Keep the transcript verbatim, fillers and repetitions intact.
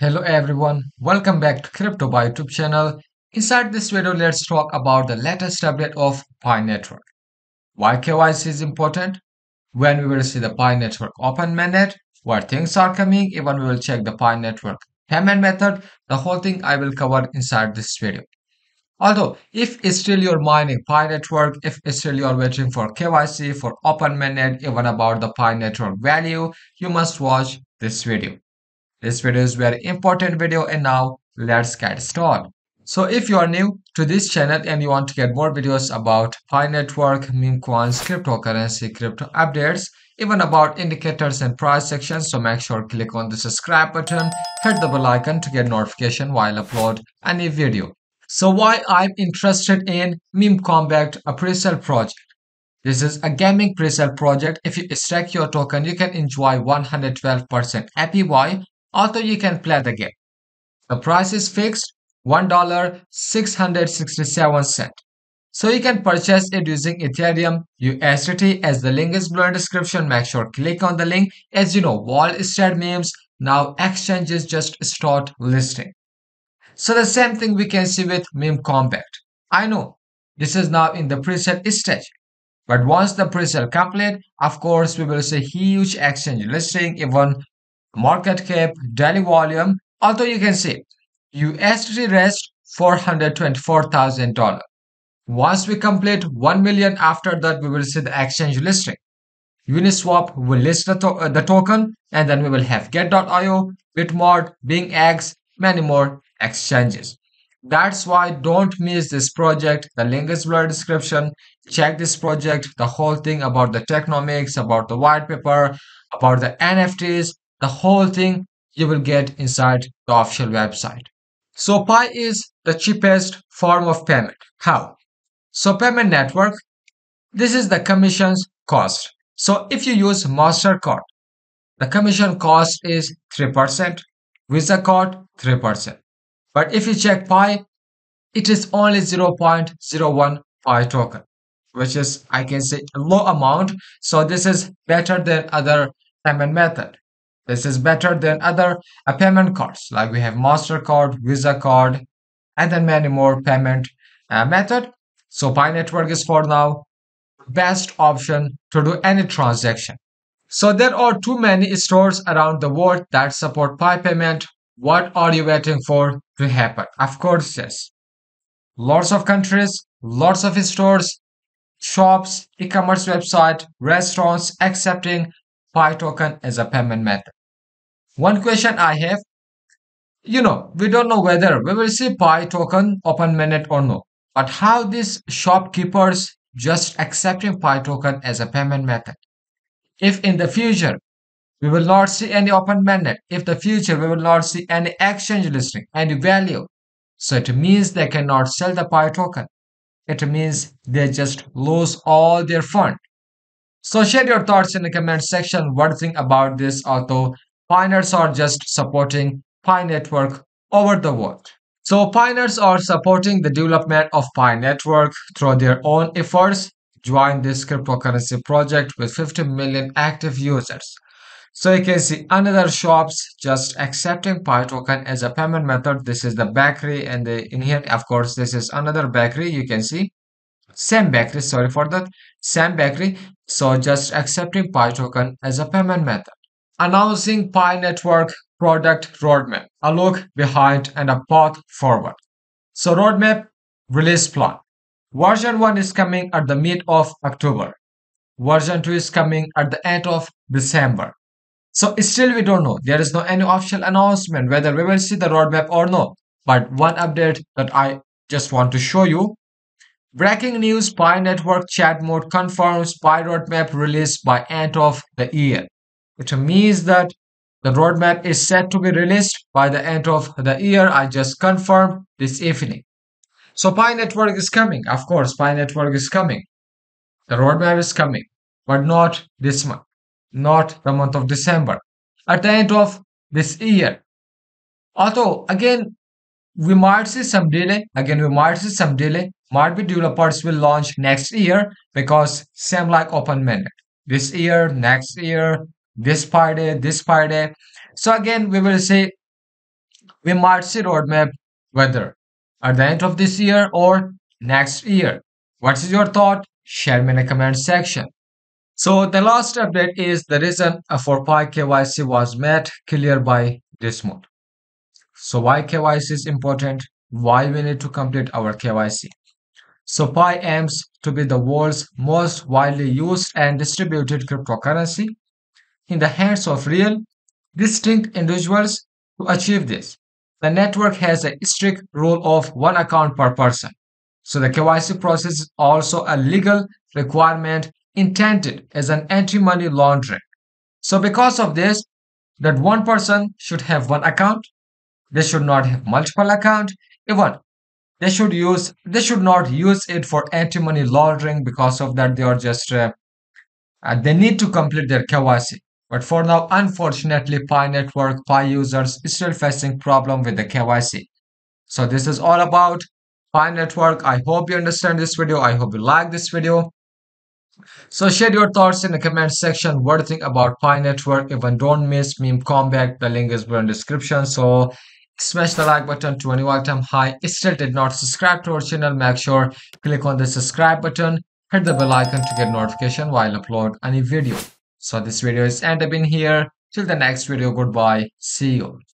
Hello everyone, welcome back to Crypto by YouTube channel. Inside this video, let's talk about the latest update of Pi Network. Why K Y C is important? When we will see the Pi Network open mainnet, where things are coming, even we will check the Pi Network payment method, the whole thing I will cover inside this video. Although, if still you're mining Pi Network, if still you're waiting for K Y C, for open mainnet, even about the Pi Network value, you must watch this video. This video is very important video and now let's get started. So if you are new to this channel and you want to get more videos about Pi Network, meme coins, cryptocurrency, crypto updates, even about indicators and price sections, so make sure click on the subscribe button, hit the bell icon to get notification while upload any video. So why I'm interested in Meme Kombat, a pre-sale project. This is a gaming pre-sale project. If you stake your token, you can enjoy one hundred twelve percent A P Y. Although you can play the game. The price is fixed one dollar six hundred sixty-seven cents. So you can purchase it using Ethereum U S D T as the link is below in description. Make sure click on the link. As you know, Wall Street memes, now exchanges just start listing. So the same thing we can see with Meme Kombat. I know this is now in the pre-sale stage. But once the pre-sale complete, of course, we will see huge exchange listing, even market cap, daily volume. Although you can see U S D T raised four hundred twenty-four thousand dollars. Once we complete one million, after that we will see the exchange listing. Uniswap will list the, to uh, the token, and then we will have get dot i o, BitMart, BingX, many more exchanges. That's why don't miss this project. The link is below the description. Check this project, the whole thing about the technomics, about the white paper, about the N F Ts. The whole thing you will get inside the official website. So Pi is the cheapest form of payment. How? So payment network, this is the commission's cost. So if you use MasterCard, the commission cost is three percent, VisaCard three percent. But if you check Pi, it is only zero point zero one Pi token, which is, I can say, a low amount. So this is better than other payment method. This is better than other uh, payment cards, like we have MasterCard, VisaCard, and then many more payment uh, method. So Pi Network is for now best option to do any transaction. So there are too many stores around the world that support Pi payment. What are you waiting for to happen? Of course, yes. Lots of countries, lots of stores, shops, e-commerce website, restaurants accepting Pi token as a payment method. One question I have, you know, we don't know whether we will see Pi token open mainnet or no, but how these shopkeepers just accepting Pi token as a payment method? If in the future we will not see any open mainnet, if the future we will not see any exchange listing, any value, so it means they cannot sell the Pi token. It means they just lose all their fund. So share your thoughts in the comment section. What do you think about this? Although Pioneers are just supporting Pi Network over the world. So Pioneers are supporting the development of Pi Network through their own efforts. Join this cryptocurrency project with fifty million active users. So you can see another shops just accepting Pi token as a payment method. This is the bakery, and the, in here, of course, this is another bakery. You can see same bakery. Sorry for that. Same bakery. So just accepting Pi token as a payment method. Announcing Pi Network product roadmap, a look behind and a path forward. So roadmap release plan. Version one is coming at the mid of October. Version two is coming at the end of December. So still we don't know. There is no any official announcement whether we will see the roadmap or no. But one update that I just want to show you. Breaking news, Pi Network chat mode confirms Pi roadmap release by end of the year. It means that the roadmap is set to be released by the end of the year. I just confirmed this evening. So Pi Network is coming. Of course, Pi Network is coming. The roadmap is coming, but not this month, not the month of December. At the end of this year. Although, again, we might see some delay. Again, we might see some delay. Might be developers will launch next year, because same like open mainnet. This year, next year, this Pi Day, this Pi Day. So again, we will see we might see roadmap whether at the end of this year or next year. What is your thought? Share me in the comment section. So the last update is the reason for Pi K Y C was made clear by this month. So why K Y C is important? Why we need to complete our K Y C? So Pi aims to be the world's most widely used and distributed cryptocurrency in the hands of real, distinct individuals. To achieve this, the network has a strict rule of one account per person. So the K Y C process is also a legal requirement intended as an anti-money laundering. So because of this, that one person should have one account. They should not have multiple accounts. Even they should use they should not use it for anti-money laundering. Because of that, they are just uh, uh, they need to complete their K Y C. But for now, unfortunately, Pi Network, Pi users is still facing problem with the K Y C. So this is all about Pi Network. I hope you understand this video. I hope you like this video. So share your thoughts in the comment section. What do you think about Pi Network? Even don't miss Meme Kombat. The link is below in the description. So smash the like button to any all-time high. If still did not subscribe to our channel, make sure click on the subscribe button. Hit the bell icon to get notification while upload any video. So this video is end up in here. Till the next video, goodbye. See you.